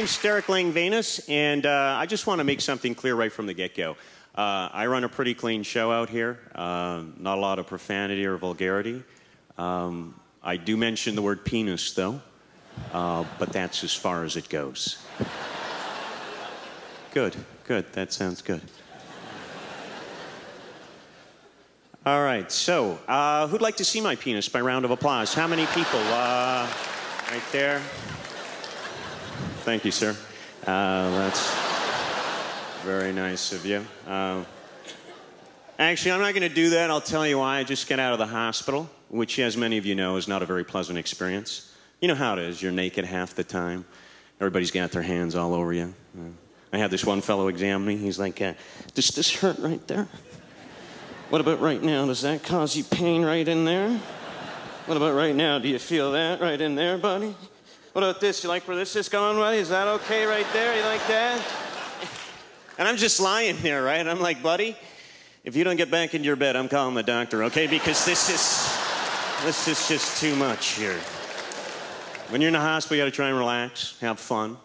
name's Derek Lengwenus, and I just want to make something clear right from the get-go. I run a pretty clean show out here, not a lot of profanity or vulgarity. I do mention the word penis, though, but that's as far as it goes. Good, good, that sounds good. All right, so who'd like to see my penis by round of applause? How many people? Right there. Thank you, sir. That's very nice of you. Actually, I'm not going to do that. I'll tell you why. I just got out of the hospital, which, as many of you know, is not a very pleasant experience. You know how it is. You're naked half the time. Everybody's got their hands all over you. I had this one fellow examine me. He's like, does this hurt right there? What about right now? Does that cause you pain right in there? What about right now? Do you feel that right in there, buddy? What about this? You like where this is going, buddy? Is that okay right there? You like that? And I'm just lying here, right? I'm like, buddy, if you don't get back into your bed, I'm calling the doctor, okay? Because this is just too much here. When you're in the hospital, you gotta try and relax, have fun.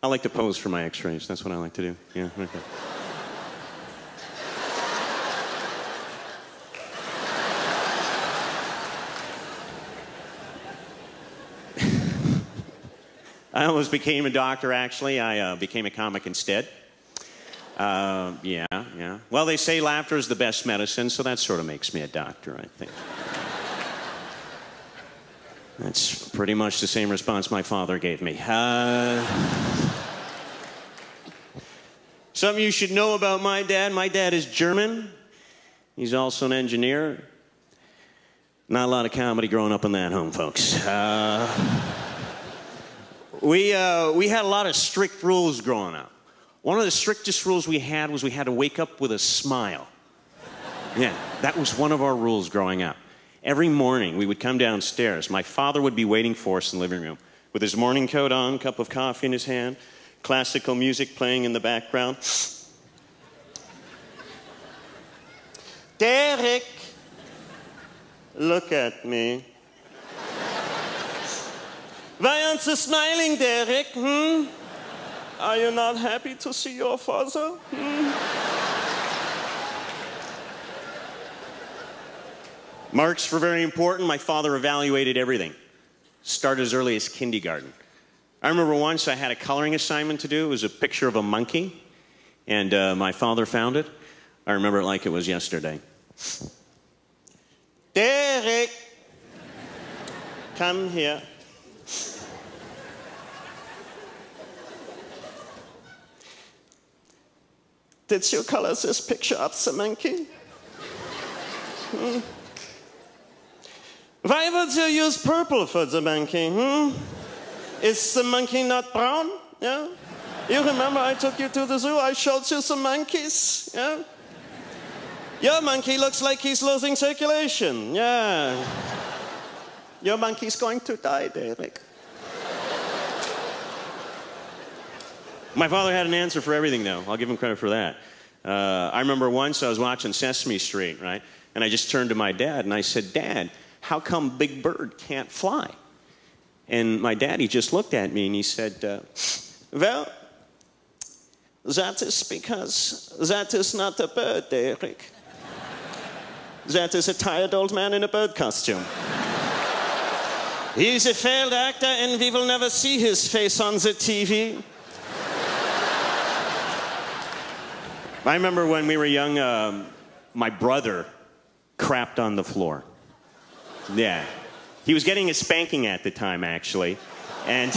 I like to pose for my x-rays. That's what I like to do. Yeah, okay. I almost became a doctor, actually. I became a comic instead. Yeah. Well, they say laughter is the best medicine, so that sort of makes me a doctor, I think. That's pretty much the same response my father gave me. Something you should know about my dad. My dad is German. He's also an engineer. Not a lot of comedy growing up in that home, folks. We had a lot of strict rules growing up. One of the strictest rules we had was we had to wake up with a smile. Yeah, that was one of our rules growing up. Every morning we would come downstairs. My father would be waiting for us in the living room with his morning coat on, cup of coffee in his hand, classical music playing in the background. Derek, look at me. Why aren't you smiling, Derek? Hmm? Are you not happy to see your father? Hmm? Marks were very important. My father evaluated everything. Started as early as kindergarten. I remember once I had a coloring assignment to do. It was a picture of a monkey. And my father found it. I remember it like it was yesterday. Derek, come here. Did you color this picture up, the monkey? Hmm? Why would you use purple for the monkey? Hmm? Is the monkey not brown? Yeah? You remember I took you to the zoo, I showed you some monkeys? Yeah? Your monkey looks like he's losing circulation. Yeah. Your monkey's going to die, Derek. My father had an answer for everything, though. I'll give him credit for that. I remember once I was watching Sesame Street, right? And I just turned to my dad and I said, Dad, how come Big Bird can't fly? And my daddy just looked at me and he said, well, that is because that is not a bird, Derek. That is a tired old man in a bird costume. He's a failed actor and we will never see his face on the TV. I remember when we were young, my brother crapped on the floor. Yeah. He was getting a spanking at the time, actually. And,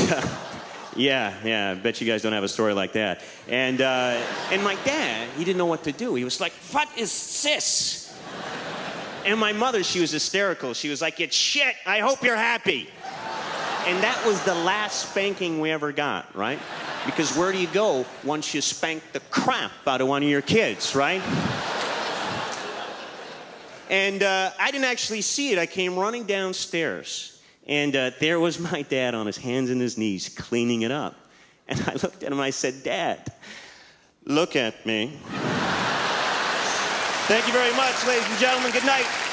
yeah, I bet you guys don't have a story like that. And my dad, he didn't know what to do. He was like, what is this? And my mother, she was hysterical. She was like, it's shit, I hope you're happy. And that was the last spanking we ever got, right? Because where do you go once you spank the crap out of one of your kids, right? And I didn't actually see it. I came running downstairs. And there was my dad on his hands and his knees cleaning it up. And I looked at him and I said, Dad, look at me. Thank you very much, ladies and gentlemen. Good night.